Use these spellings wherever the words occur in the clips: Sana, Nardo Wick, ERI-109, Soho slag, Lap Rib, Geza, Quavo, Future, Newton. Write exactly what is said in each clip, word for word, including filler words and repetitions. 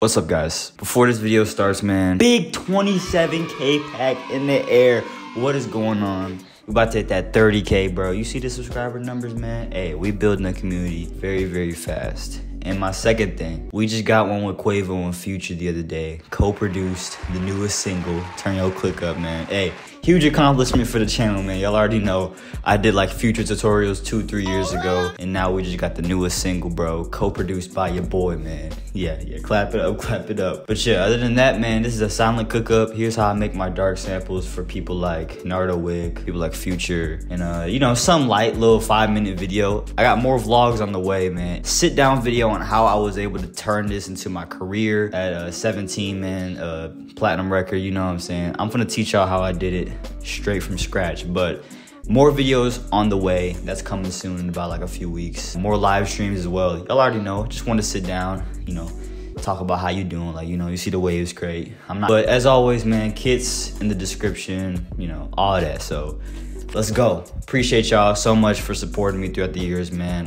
What's up, guys? Before this video starts, man, big twenty-seven K pack in the air. What is going on? We about to hit that thirty K, bro. You see the subscriber numbers, man? Hey, we building a community very, very fast. And my second thing, we just got one with Quavo and Future the other day. Co-produced the newest single. Turn your click up, man. Hey, huge accomplishment for the channel, man. Y'all already know I did like Future tutorials two, three years ago. And now we just got the newest single, bro. Co-produced by your boy, man. Yeah, yeah, clap it up, clap it up. But yeah, other than that, man, this is a silent cook-up. Here's how I make my dark samples for people like Nardo Wick, people like Future, and uh, you know, some light little five-minute video. I got more vlogs on the way, man. Sit-down video on On how I was able to turn this into my career at a seventeen man uh, platinum record. You know what I'm saying? I'm gonna teach y'all how I did it straight from scratch, but more videos on the way. That's coming soon in about like a few weeks. More live streams as well. Y'all already know, just want to sit down, you know, talk about how you doing. Like, you know, you see the waves create. I'm not, but as always, man, kits in the description, you know, all that. So let's go. Appreciate y'all so much for supporting me throughout the years, man.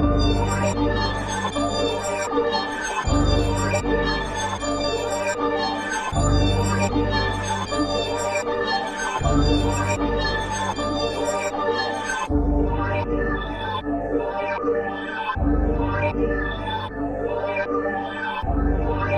Thank you.